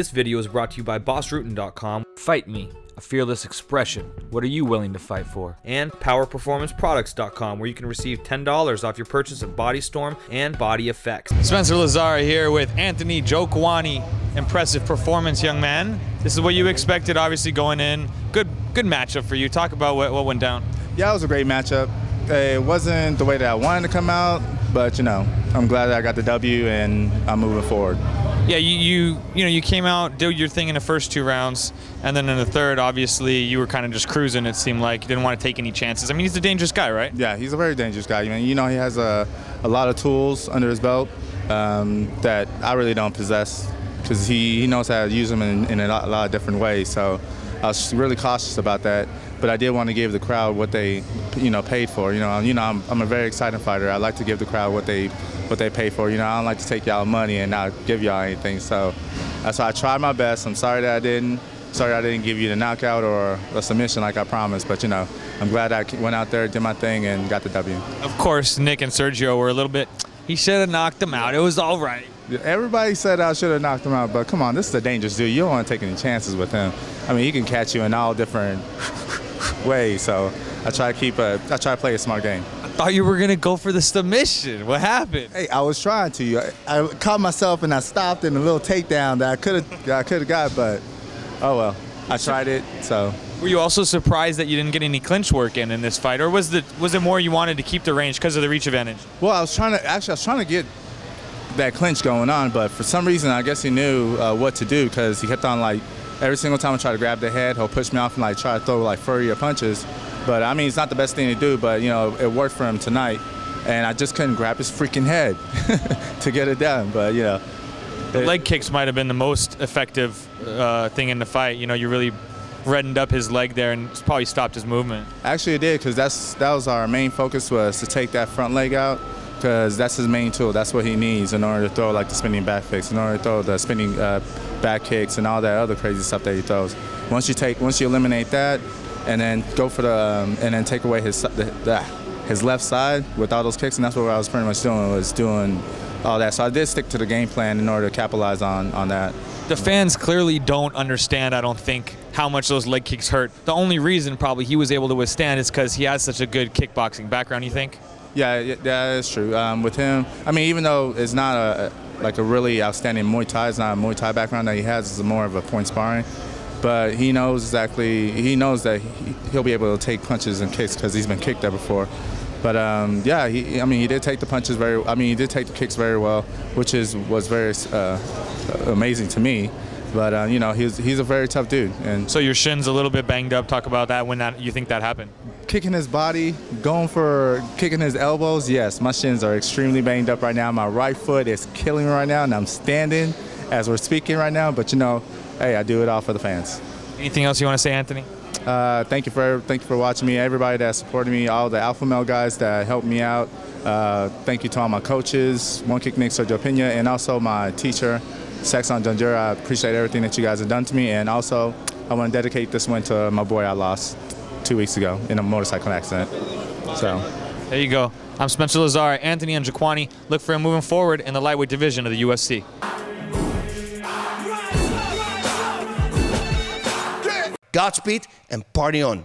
This video is brought to you by BossRutin.com, Fight Me, a fearless expression. What are you willing to fight for? And PowerPerformanceProducts.com, where you can receive $10 off your purchase of Body Storm and Body Effects. Spencer Lazara here with Anthony Njokuani. Impressive performance, young man. This is what you expected, obviously, going in. Good matchup for you. Talk about what went down. Yeah, it was a great matchup. It wasn't the way that I wanted to come out, but, you know, I'm glad that I got the W and I'm moving forward. Yeah, you came out, did your thing in the first two rounds, and then in the third, obviously, you were kind of just cruising, it seemed like. You didn't want to take any chances. I mean, he's a dangerous guy, right? Yeah, he's a very dangerous guy. I mean, you know, he has a lot of tools under his belt that I really don't possess, because he knows how to use them in a lot of different ways. So I was really cautious about that, but I did want to give the crowd what they, you know, paid for. You know, I'm a very exciting fighter. I like to give the crowd what they pay for. You know, I don't like to take y'all money and not give y'all anything. So that's why I tried my best. I'm sorry that I didn't. Sorry I didn't give you the knockout or a submission like I promised, but you know, I'm glad I went out there, did my thing, and got the W. Of course, Nick and Sergio were a little bit. He should have knocked him out. It was all right. Everybody said I should have knocked him out, but come on, this is a dangerous dude. You don't want to take any chances with him. I mean, he can catch you in all different ways. So I try to play a smart game. I thought you were gonna go for the submission. What happened? Hey, I was trying to. I caught myself and I stopped in a little takedown that I could have got, but oh well. I tried it. So. Were you also surprised that you didn't get any clinch work in this fight, or was it more you wanted to keep the range because of the reach advantage? Well, I was trying to get that clinch going on, but for some reason I guess he knew what to do, because he kept on, like, every single time I try to grab the head, he'll push me off and like try to throw like furrier punches. But I mean, it's not the best thing to do, but you know, it worked for him tonight, and I just couldn't grab his freaking head to get it down. But you know, the leg kicks might have been the most effective thing in the fight. You know, you really reddened up his leg there and probably stopped his movement. Actually, it did, because that was our main focus, was to take that front leg out, because that's his main tool. That's what he needs in order to throw like the spinning back kicks, in order to throw the spinning back kicks and all that other crazy stuff that he throws. Once you eliminate that, and then go for the and then take away his left side with all those kicks, and that's what I was pretty much doing, was doing all that. So I did stick to the game plan in order to capitalize on that. The fans clearly don't understand, I don't think, how much those leg kicks hurt. The only reason probably he was able to withstand is because he has such a good kickboxing background. You think? Yeah, that is true. With him, I mean, even though it's not a really outstanding Muay Thai, it's not a Muay Thai background that he has, it's more of a point sparring, but he knows exactly, he knows that he'll be able to take punches and kicks, because he's been kicked there before. But yeah, I mean, he did take the punches he did take the kicks very well, which was very amazing to me. But you know, he's a very tough dude. And so your shin's a little bit banged up. Talk about that. When that you think that happened? Kicking his body, going for kicking his elbows. Yes, my shins are extremely banged up right now. My right foot is killing me right now, and I'm standing as we're speaking right now. But you know, hey, I do it all for the fans. Anything else you want to say, Anthony? Thank you for watching me. Everybody that supported me, all the alpha male guys that helped me out. Thank you to all my coaches, One Kick Nick Sergio Pena, and also my teacher, Saxon Jundura. I appreciate everything that you guys have done to me, and also I want to dedicate this win to my boy I lost 2 weeks ago in a motorcycle accident. So there you go. I'm Spencer Lazara, Anthony Njokuani. Look for him moving forward in the lightweight division of the UFC. Godspeed and party on.